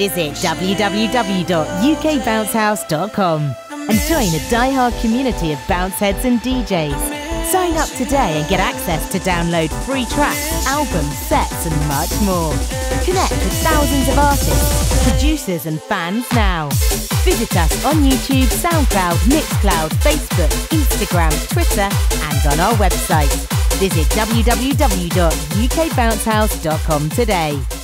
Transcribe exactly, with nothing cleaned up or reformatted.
Visit w w w dot u k bounce house dot com and join a die-hard community of bounceheads and D Js. Sign up today and get access to download free tracks, albums, sets and much more. Connect with thousands of artists, producers and fans now. Visit us on YouTube, SoundCloud, Mixcloud, Facebook, Instagram, Twitter and on our website. Visit w w w dot u k bounce house dot com today.